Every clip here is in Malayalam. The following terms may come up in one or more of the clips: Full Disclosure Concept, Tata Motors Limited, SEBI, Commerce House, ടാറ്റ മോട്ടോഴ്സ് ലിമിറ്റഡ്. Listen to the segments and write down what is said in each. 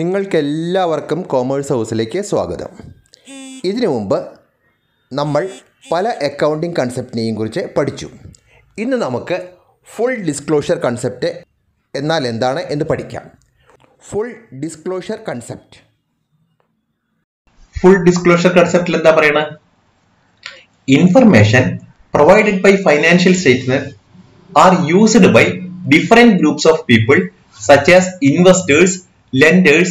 നിങ്ങൾക്കെല്ലാവർക്കും കോമേഴ്സ് ഹൗസിലേക്ക് സ്വാഗതം. ഇതിനു മുമ്പ് നമ്മൾ പല അക്കൗണ്ടിംഗ് കൺസെപ്റ്റിനെയും കുറിച്ച് പഠിച്ചു. ഇന്ന് നമുക്ക് ഫുൾ ഡിസ്ക്ലോഷർ കൺസെപ്റ്റ് എന്നാൽ എന്താണ് എന്ന് പഠിക്കാം. Full disclosure concept. Full disclosure കൺസെപ്റ്റിൽ എന്താ പറയണേ? Information provided by financial statement are used by different groups of people such as investors, lenders,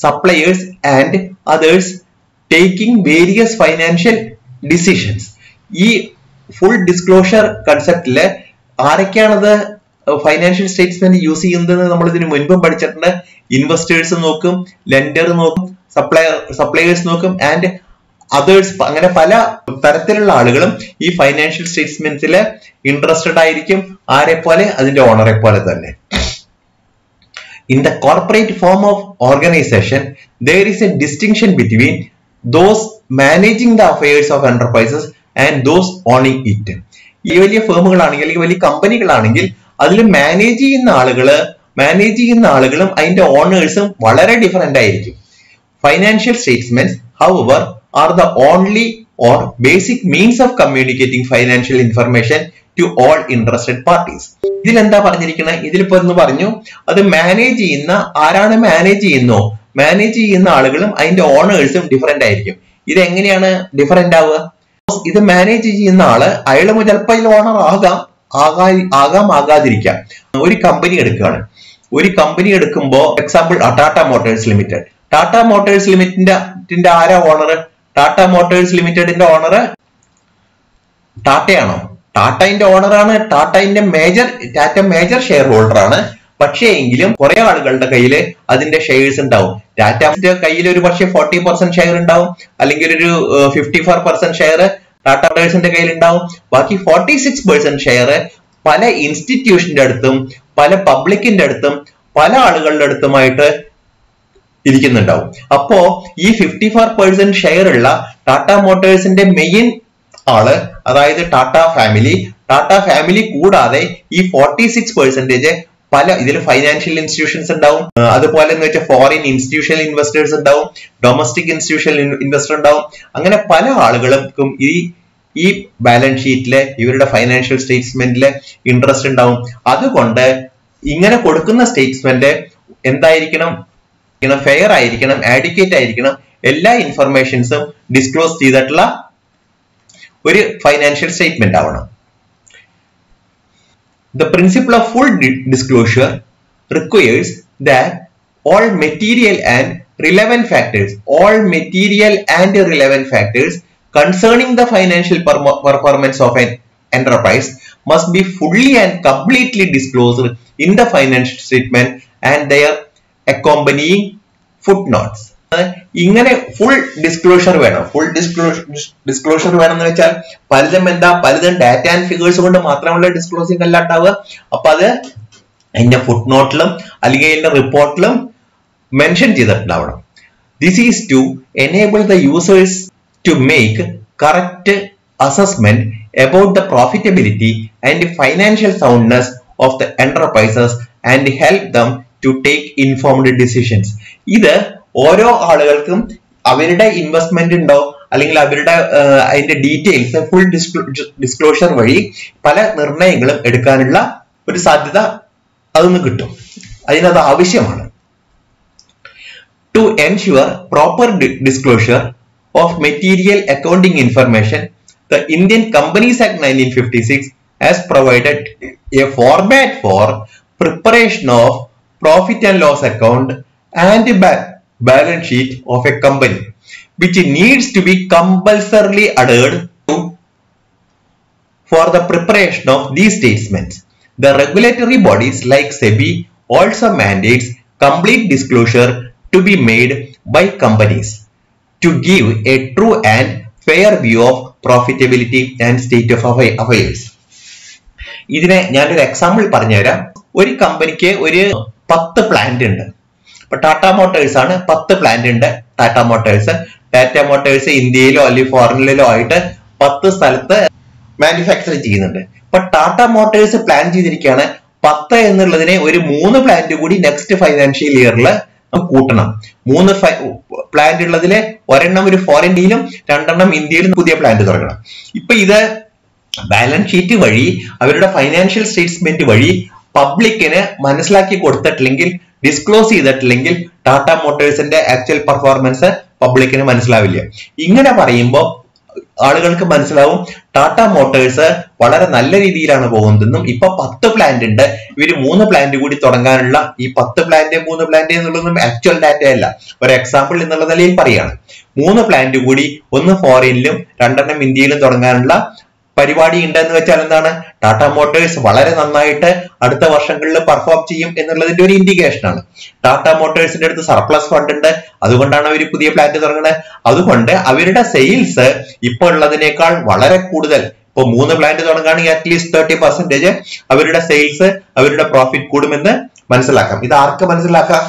suppliers and others taking various financial decisions. ഈ full disclosure conceptില് ആരൊക്കെയാണത് ഫൈനാൻഷ്യൽ സ്റ്റേറ്റ്മെന്റ് യൂസ് ചെയ്യുന്നത് നമ്മൾ ഇതിന് മുൻപും പഠിച്ചിട്ടുണ്ട്. ഇൻവെസ്റ്റേഴ്സ് നോക്കും, ലെൻഡർ നോക്കും, സപ്ലയേഴ്സ് നോക്കും ആൻഡ് അതേഴ്സ്. അങ്ങനെ പല തരത്തിലുള്ള ആളുകളും ഈ ഫൈനാൻഷ്യൽ സ്റ്റേറ്റ്മെന്റ്സിൽ ഇൻട്രസ്റ്റഡ് ആയിരിക്കും. ആരെപ്പോലെ? അതിന്റെ ഓണറെ പോലെ തന്നെ. In the corporate form of organization, there is a distinction between those managing the affairs of enterprises and those owning it. ഈ വലിയ ഫേമുകളാണെങ്കിൽ, വലിയ കമ്പനികളാണെങ്കിൽ അതിൽ മാനേജ് ചെയ്യുന്ന ആളുകളും അതിന്റെ ഓണേഴ്സും വളരെ ഡിഫറെന്റ് ആയിരിക്കും. Financial statements however are the only or basic means of communicating financial information to all interested parties. ഇതിലെന്താ പറഞ്ഞിരിക്കുന്നത്? ഇതിലിപ്പോ എന്ന് പറഞ്ഞു, അത് മാനേജ് ചെയ്യുന്ന ആളുകളും അതിന്റെ ഓണേഴ്സും ഡിഫറെന്റ് ആയിരിക്കും. ഇത് എങ്ങനെയാണ് ഡിഫറെന്റ് ആവുക? ഇത് മാനേജ് ചെയ്യുന്ന അയാൾ ചിലപ്പോൾ അതിൽ ഓണർ ആകാതിരിക്കാം. ഒരു കമ്പനി എടുക്കുമ്പോ example ടാറ്റ മോട്ടോഴ്സ് ലിമിറ്റഡ്. Tata Motors ലിമിറ്റഡിന്റെ ആരാ ഓണർ? ടാറ്റ മോട്ടോഴ്സ് ലിമിറ്റഡിന്റെ ഓണർ ടാറ്റയാണോ? ടാറ്റയിന്റെ ഓണറാണ്, ടാറ്റ മേജർ ഷെയർ ഹോൾഡർ ആണ്. പക്ഷേ എങ്കിലും കുറെ ആളുകളുടെ കയ്യിൽ അതിന്റെ ഷെയർസ് ഉണ്ടാവും. ടാറ്റ കയ്യിൽ ഒരു പക്ഷേ 40% ഷെയർ ഉണ്ടാവും, അല്ലെങ്കിൽ ഒരു 54% ഷെയർ ടാറ്റ മോട്ടോഴ്സിന്റെ കയ്യിൽ ഉണ്ടാവും. ബാക്കി 46% ഷെയർ പല ഇൻസ്റ്റിറ്റ്യൂഷന്റെ അടുത്തും പല പബ്ലിക്കിന്റെ അടുത്തും പല ആളുകളുടെ അടുത്തുമായിട്ട് ഇരിക്കുന്നുണ്ടാവും. അപ്പോ ഈ 54% ഷെയർ ഉള്ള ടാറ്റ മോട്ടോഴ്സിന്റെ മെയിൻ ആള്, അതായത് ടാറ്റ ഫാമിലി കൂടാതെ ഈ 46% പല ഇതിൽ ഫൈനാൻഷ്യൽ ഇൻസ്റ്റിറ്റ്യൂഷൻസ് ഉണ്ടാവും. അതുപോലെ എന്ന് വെച്ചാൽ ഫോറിൻ ഇൻസ്റ്റിറ്റ്യൂഷണൽ ഇൻവെസ്റ്റേഴ്സ് ഉണ്ടാവും, ഡൊമസ്റ്റിക് ഇൻസ്റ്റിറ്റ്യൂഷണൽ ഇൻവെസ്റ്റർ ഉണ്ടാവും. അങ്ങനെ പല ആളുകൾക്കും ഈ ബാലൻസ് ഷീറ്റിലെ ഇവരുടെ ഫൈനാൻഷ്യൽ സ്റ്റേറ്റ്മെന്റിലെ ഇൻട്രസ്റ്റ് ഉണ്ടാവും. അതുകൊണ്ട് ഇങ്ങനെ കൊടുക്കുന്ന സ്റ്റേറ്റ്മെന്റ് എന്തായിരിക്കണം? ഫെയർ ആയിരിക്കണം, ആഡിക്വേറ്റ് ആയിരിക്കണം. എല്ലാ ഇൻഫർമേഷൻസും ഡിസ്ക്ലോസ് ചെയ്തിട്ടുള്ള ഒരു ഫൈനാൻഷ്യൽ സ്റ്റേറ്റ്മെന്റ് ആവണം. The principle of full disclosure requires that all material and relevant factors concerning the financial performance of an enterprise must be fully and completely disclosed in the financial statement and their accompanying foot notes. ഇങ്ങനെ ഫുൾ ഡിസ്ക്ലോഷർ വേണം എന്ന് വെച്ചാൽ പലതും ഡാറ്റ ആൻഡ് ഫിഗേഴ്സ് കൊണ്ട് മാത്രമുള്ള ഡിസ്ക്ലോസിംഗ് അല്ലാണ്ടാവുക. അപ്പൊ അത് അതിന്റെ ഫുട് നോട്ടിലും അല്ലെങ്കിൽ അതിന്റെ റിപ്പോർട്ടിലും മെൻഷൻ ചെയ്തിട്ടുണ്ടാവണം. This is to enable the users to make correct assessment about the profitability and financial soundness of the enterprises and help them to take informed decisions. ഇത് ഓരോ ആളുകൾക്കും അവരുടെ ഇൻവെസ്റ്റ്മെന്റ് ഉണ്ടോ അല്ലെങ്കിൽ അവരുടെ അതിന്റെ ഡീറ്റെയിൽസ് ഫുൾ ഡിസ്ക്ലോഷർ വഴി പല നിർണയങ്ങളും എടുക്കാനുള്ള ഒരു സാധ്യത അതൊന്ന് കിട്ടും. അതിനത് ആവശ്യമാണ്. To ensure proper disclosure of material accounting information the Indian companies act 1956 has provided a format for preparation of profit and loss account and balance sheet of a company which needs to be compulsorily adhered to for the preparation of these statements. The regulatory bodies like SEBI also mandates complete disclosure to be made by companies to give a true and fair view of profitability and state of affairs. ഇതിനെ ഞാനൊരു എക്സാമ്പിൾ പറഞ്ഞുതരാം. ഒരു കമ്പനിക്ക് ഒരു 10 പ്ലാന്റ് ഉണ്ട്. ഇപ്പൊ ടാറ്റ മോട്ടോഴ്സ് ആണ്, 10 പ്ലാന്റ് ഉണ്ട്. ടാറ്റ മോട്ടോഴ്സ് ഇന്ത്യയിലോ അല്ലെങ്കിൽ ഫോറിനിലോ ആയിട്ട് 10 സ്ഥലത്ത് മാനുഫാക്ചർ ചെയ്യുന്നുണ്ട്. ഇപ്പൊ ടാറ്റ മോട്ടോഴ്സ് പ്ലാൻ ചെയ്തിരിക്കുകയാണ് 10 എന്നുള്ളതിനെ ഒരു 3 പ്ലാന്റ് കൂടി നെക്സ്റ്റ് ഫൈനാൻഷ്യൽ ഇയറിൽ Kutana. Moon of plant in Lazile, or a number of foreign deal, Tantanum Indian Pudia plant. Either balance sheet, a financial statement, public in a Manislaki court that lingle, disclose that lingle, Tata Motors and the actual performance, public in a Manislavilla. Ingana Parimbo. ആളുകൾക്ക് മനസ്സിലാവും ടാറ്റ മോട്ടോഴ്സ് വളരെ നല്ല രീതിയിലാണ് പോകുന്നതെന്നും ഇപ്പോ 10 പ്ലാന്റ് ഉണ്ട് ഇവര് 3 പ്ലാന്റ് കൂടി തുടങ്ങാനുള്ള ഈ 10 പ്ലാന്റ് 3 പ്ലാന്റ് എന്നുള്ളതൊന്നും ആക്ച്വൽ ഡാറ്റ അല്ല ഒരു എക്സാമ്പിൾ എന്നുള്ള നിലയിൽ പറയാണ് 3 പ്ലാന്റ് കൂടി ഒന്ന് ഫോറിനിലും രണ്ടെണ്ണം ഇന്ത്യയിലും തുടങ്ങാനുള്ള പരിപാടി ഉണ്ടെന്ന് വെച്ചാൽ എന്താണ് ടാറ്റ മോട്ടോഴ്സ് വളരെ നന്നായിട്ട് അടുത്ത വർഷങ്ങളിൽ പെർഫോം ചെയ്യും എന്നുള്ളതിന്റെ ഒരു ഇൻഡിക്കേഷൻ ആണ് ടാറ്റ മോട്ടോഴ്സിന്റെ അടുത്ത് സർപ്ലസ് ഫണ്ട് ഉണ്ട് അതുകൊണ്ടാണ് അവർ പുതിയ പ്ലാന്റ് തുടങ്ങുന്നത് അതുകൊണ്ട് അവരുടെ സെയിൽസ് ഇപ്പോൾ ഉള്ളതിനേക്കാൾ വളരെ കൂടുതൽ ഇപ്പോൾ 3 പ്ലാന്റ് തുടങ്ങാണെങ്കിൽ അറ്റ്ലീസ്റ്റ് 30% അവരുടെ സെയിൽസ് അവരുടെ പ്രോഫിറ്റ് കൂടുമെന്ന് മനസ്സിലാക്കാം ഇത് ആർക്ക് മനസ്സിലാക്കാം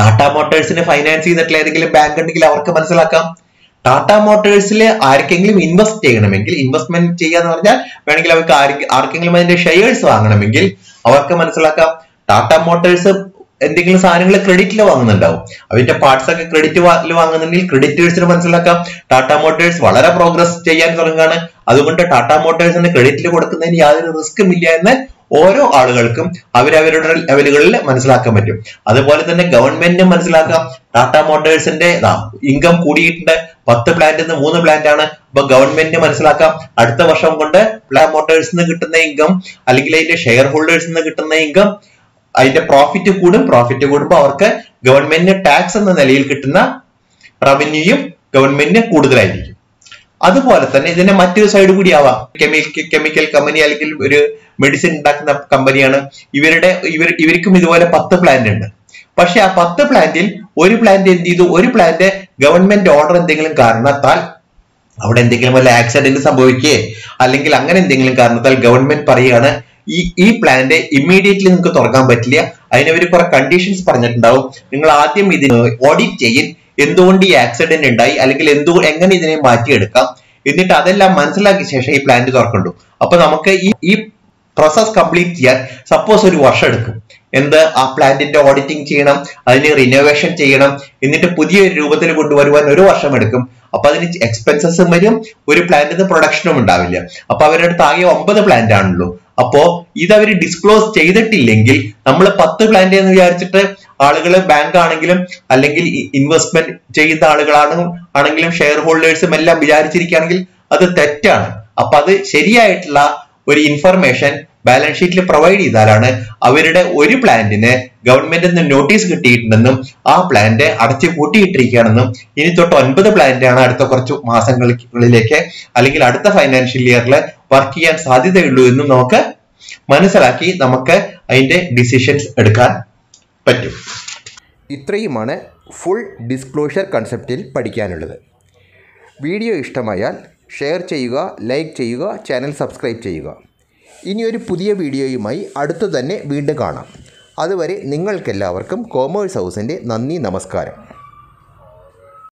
ടാറ്റ മോട്ടോഴ്സിനെ ഫൈനാൻസ് ചെയ്തിട്ടുള്ള ഏതെങ്കിലും ബാങ്ക് ഉണ്ടെങ്കിൽ അവർക്ക് മനസ്സിലാക്കാം Tata Motors invest investment shares Tata Motors എന്തെങ്കിലും സാധനങ്ങളെ ക്രെഡിറ്റിൽ വാങ്ങുന്നുണ്ടാവും അതിന്റെ പാർട്സ് ഒക്കെ ക്രെഡിറ്റ് വാങ്ങുന്നുണ്ടെങ്കിൽ ക്രെഡിറ്റേഴ്സിന് മനസ്സിലാക്കാം ടാറ്റാ മോട്ടോഴ്സ് വളരെ പ്രോഗ്രസ് ചെയ്യാൻ തുടങ്ങാണ് അതുകൊണ്ട് ടാറ്റാ മോട്ടോഴ്സിനെ ക്രെഡിറ്റിൽ കൊടുക്കുന്നതിന് യാതൊരു റിസ്ക്കും ഇല്ല എന്ന് ഓരോ ആളുകൾക്കും അവരവരുടെ ലെവലുകളിൽ മനസ്സിലാക്കാൻ പറ്റും അതുപോലെ തന്നെ ഗവൺമെന്റിനും മനസ്സിലാക്കാം ടാറ്റാ മോട്ടോഴ്സിന്റെ ഇൻകം കൂടിയിട്ടുണ്ട് 10 പ്ലാന്റ് നിന്ന് 3 പ്ലാന്റ് ആണ് അപ്പോൾ ഗവൺമെന്റിന് മനസ്സിലാക്കാം അടുത്ത വർഷം കൊണ്ട് ടാറ്റാ മോട്ടോഴ്സിൽ നിന്ന് കിട്ടുന്ന ഇൻകം അല്ലെങ്കിൽ അതിന്റെ ഷെയർ ഹോൾഡേഴ്സിൽ നിന്ന് കിട്ടുന്ന ഇൻകം അതിന്റെ പ്രോഫിറ്റ് കൂടും പ്രോഫിറ്റ് കൂടുമ്പോൾ അവർക്ക് ഗവൺമെന്റിന് ടാക്സ് എന്ന നിലയിൽ കിട്ടുന്ന റവന്യൂയും ഗവൺമെന്റിന് കൂടുതലായിരിക്കും അതുപോലെ തന്നെ ഇതിന്റെ മറ്റൊരു സൈഡ് കൂടി ആവാം കെമിക്കൽ കമ്പനി അല്ലെങ്കിൽ ഒരു മെഡിസിൻ ഉണ്ടാക്കുന്ന കമ്പനിയാണ് ഇവരുടെ ഇവർക്കും ഇതുപോലെ 10 പ്ലാന്റ് ഉണ്ട് പക്ഷെ ആ 10 പ്ലാന്റിൽ ഒരു പ്ലാന്റ് എന്ത് ചെയ്തു ഒരു പ്ലാന്റ് ഗവൺമെന്റ് ഓർഡർ എന്തെങ്കിലും കാരണത്താൽ അവിടെ എന്തെങ്കിലും വല്ല ആക്സിഡന്റ് സംഭവിക്കുകയോ അല്ലെങ്കിൽ അങ്ങനെ എന്തെങ്കിലും കാരണത്താൽ ഗവൺമെന്റ് പറയുകയാണ് ഈ പ്ലാന്റ് ഇമ്മീഡിയറ്റ്ലി നിങ്ങൾക്ക് തുറക്കാൻ പറ്റില്ല അതിനവർ കുറെ കണ്ടീഷൻസ് പറഞ്ഞിട്ടുണ്ടാവും നിങ്ങൾ ആദ്യം ഇതിനെ ഓഡിറ്റ് ചെയ്യൻ എന്തുകൊണ്ട് ഈ ആക്സിഡന്റ് ഉണ്ടായി അല്ലെങ്കിൽ എങ്ങനെ ഇതിനെ മാറ്റിയെടുക്കാം എന്നിട്ട് അതെല്ലാം മനസ്സിലാക്കിയ ശേഷം ഈ പ്ലാന്റ് തുറക്കണ്ടു അപ്പൊ നമുക്ക് ഈ പ്രോസസ് കംപ്ലീറ്റ് ചെയ്യാൻ സപ്പോസ് ഒരു വർഷം എടുക്കും എന്ത് ആ പ്ലാന്റിന്റെ ഓഡിറ്റിംഗ് ചെയ്യണം അതിന് റിനോവേഷൻ ചെയ്യണം എന്നിട്ട് പുതിയൊരു രൂപത്തിൽ കൊണ്ടുവരുവാൻ ഒരു വർഷം എടുക്കും അപ്പൊ അതിന് എക്സ്പെൻസസും വരും ഒരു പ്ലാന്റിന് പ്രൊഡക്ഷനും ഉണ്ടാവില്ല അപ്പൊ അവരുടെ അടുത്ത് ആകെ 9 പ്ലാന്റ് ആണല്ലോ അപ്പോ ഇതവര് ഡിസ്ക്ലോസ് ചെയ്തിട്ടില്ലെങ്കിൽ നമ്മൾ 10 പ്ലാന്റ് എന്ന് വിചാരിച്ചിട്ട് ആളുകൾ ബാങ്ക് ആണെങ്കിലും അല്ലെങ്കിൽ ഇൻവെസ്റ്റ്മെന്റ് ചെയ്യുന്ന ആളുകളാണെങ്കിലും ഷെയർ ഹോൾഡേഴ്സും എല്ലാം വിചാരിച്ചിരിക്കുകയാണെങ്കിൽ അത് തെറ്റാണ് അപ്പൊ അത് ശരിയായിട്ടുള്ള ഒരു ഇൻഫർമേഷൻ ബാലൻസ് ഷീറ്റിൽ പ്രൊവൈഡ് ചെയ്താലാണ് അവരുടെ ഒരു പ്ലാന്റിന് ഗവൺമെന്റിൽ നിന്ന് നോട്ടീസ് കിട്ടിയിട്ടുണ്ടെന്നും ആ പ്ലാന്റ് അടച്ചു പൂട്ടിയിട്ടിരിക്കുകയാണെന്നും ഇനി തൊട്ട് 9 പ്ലാന്റ് ആണ് അടുത്ത കുറച്ച് മാസങ്ങളിലേക്ക് അല്ലെങ്കിൽ അടുത്ത ഫൈനാൻഷ്യൽ ഇയറിൽ വർക്ക് ചെയ്യാൻ സാധ്യതയുള്ളൂ എന്നും നമുക്ക് മനസ്സിലാക്കി നമുക്ക് അതിന്റെ ഡിസിഷൻസ് എടുക്കാൻ പറ്റും ഇത്രയുമാണ് ഫുൾ ഡിസ്ക്ലോഷർ കൺസെപ്റ്റിൽ പഠിക്കാനുള്ളത് വീഡിയോ ഇഷ്ടമായാൽ ഷെയർ ചെയ്യുക ലൈക്ക് ചെയ്യുക ചാനൽ സബ്സ്ക്രൈബ് ചെയ്യുക ഇനിയൊരു പുതിയ വീഡിയോയുമായി അടുത്തു തന്നെ വീണ്ടും കാണാം അതുവരെ നിങ്ങൾക്കെല്ലാവർക്കും കോമേഴ്സ് ഹൗസിൻ്റെ നന്ദി നമസ്കാരം